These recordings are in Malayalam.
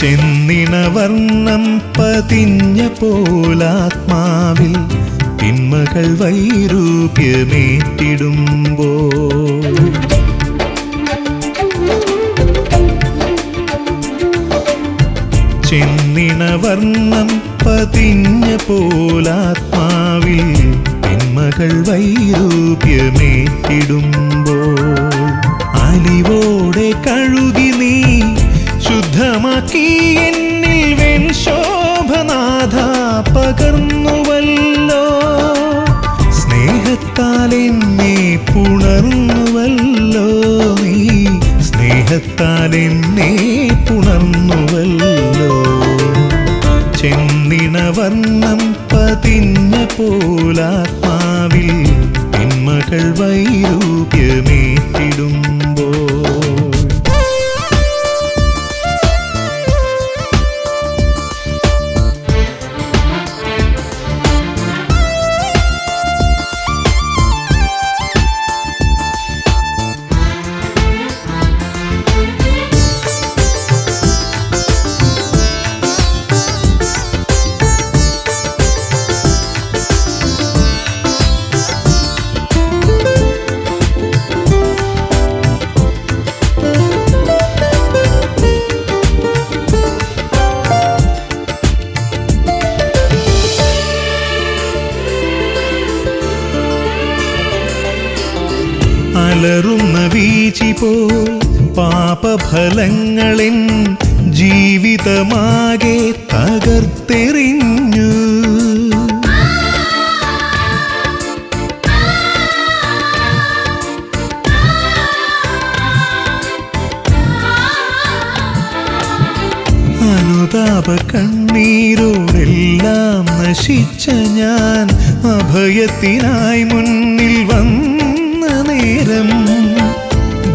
ചെന്നിണവർണ്ണം പതിഞ്ഞ പോലാത്മാവിൽ തിന്മകൾ വൈരൂപ്യമേറ്റിടുമ്പോൾ ചെന്നിണവർണ്ണം പതിഞ്ഞ പോലാത്മാവിൽ തിന്മകൾ വൈരൂപ്യമേറ്റിടുമ്പോൾ അലിവോടെ കഴുകി നീ ശുദ്ധമാക്കി എന്നിൽ വെൺശോഭനാഥ പകർന്നുവല്ലോ, സ്നേഹത്താൽ എന്നെ പുണർന്നുവല്ലോ, നീ സ്നേഹത്താൽ എന്നെ പുണർന്നുവല്ലോ. ചെന്നിണവർണ്ണം പതിഞ്ഞ പോലാത്മാവിൽ തിന്മകൾ വൈരൂപ്യമേറ്റിടുമ്പോൾ റുന്ന വീചിപ്പോൾ പാപഫലങ്ങളെൻ ജീവിതമാകെ തകർത്തെറിഞ്ഞു. അനുതാപ കണ്ണീരോടെല്ലാം നശിച്ച ഞാൻ അഭയത്തിനായി മുന്നിൽ വന്നു നേരം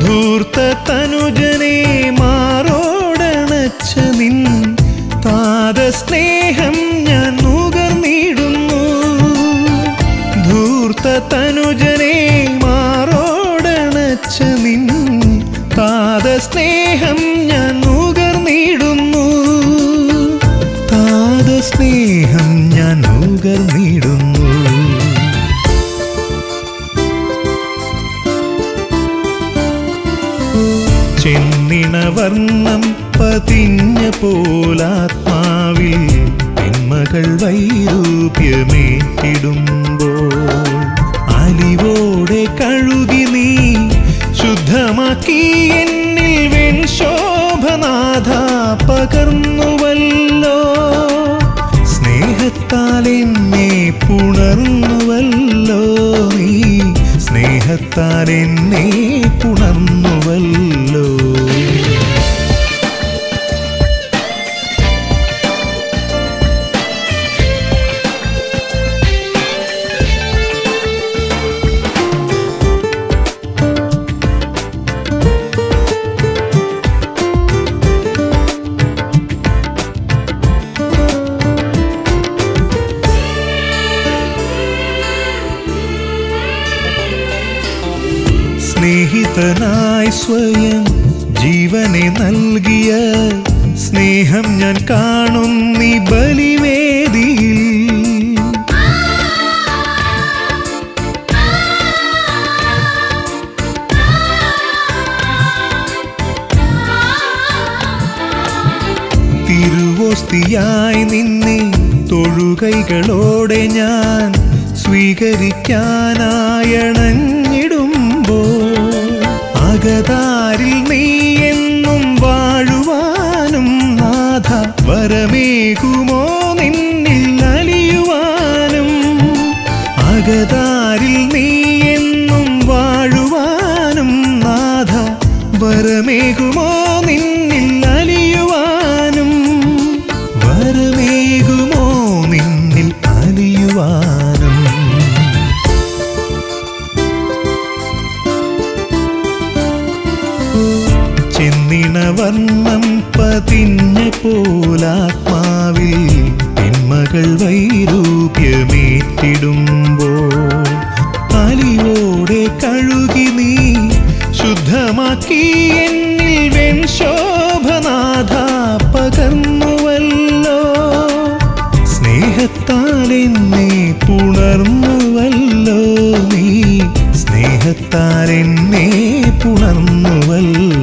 ധൂർത്ത തനുജനെ മാറോടണച്ച നിൻ പാദസ്നേഹം ഞാൻ നുകർന്നിടുന്നു. ധൂർത്ത തനുജനെ മാറോടണച്ച നിൻ പാദസ്നേഹം ഞാൻ നുകർന്നിടുന്നു, പാദസ്നേഹം ഞാൻ നുകർന്നിടുന്നു. ചെന്നിണവർണ്ണം പതിഞ്ഞ പോലാത്മാവിൽ തിന്മകൾ വൈരൂപ്യമേറ്റിടുമ്പോൾ അലിവോടെ കഴുകി നീ ശുദ്ധമാക്കി എന്നിൽ വെൺശോഭനാഥ പകർന്നുവല്ലോ, സ്നേഹത്താൽ എന്നെ പുണർന്നുവല്ലോ, നീ സ്നേഹത്താൽ എന്നെ പുണർന്നുവല്ലോ. സ്നേഹിതനായി സ്വയം ജീവനെ നൽകിയ സ്നേഹം ഞാൻ കാണും നീ ബലിവേദിയിൽ. തിരുവോസ്തിയായി നിന്നെ തൊഴുകൈകളോടെ ഞാൻ സ്വീകരിക്കാനായണഞ്ഞിടുമ്പോൾ അകതാരിൽ നീ എന്നും വാഴുവാനും നാഥ വരമേകുമോ നിന്നിൽ അലിയുവാനും, അകതാരിൽ നീ എന്നും വാഴുവാനും നാഥ വരമേകുമോ നിന്നിൽ അലിയുവാനും, വരമേകുമോ നിന്നിൽ അലിയുവാനും. ചെന്നിണവർണ്ണം പതിഞ്ഞ പോലാത്മാവിൽ തിന്മകൾ വൈരൂപ്യമേറ്റിടുമ്പോൾ അലിവോടെ കഴുകി നീ ശുദ്ധമാക്കി എന്നിൽ വെൺശോഭനാഥ പകർന്നു സ്നേഹത്താലെന്നെ പുണർന്നുവല്ലോ നീ, സ്നേഹത്താലെന്നെ പുണർന്നുവല്ലോ.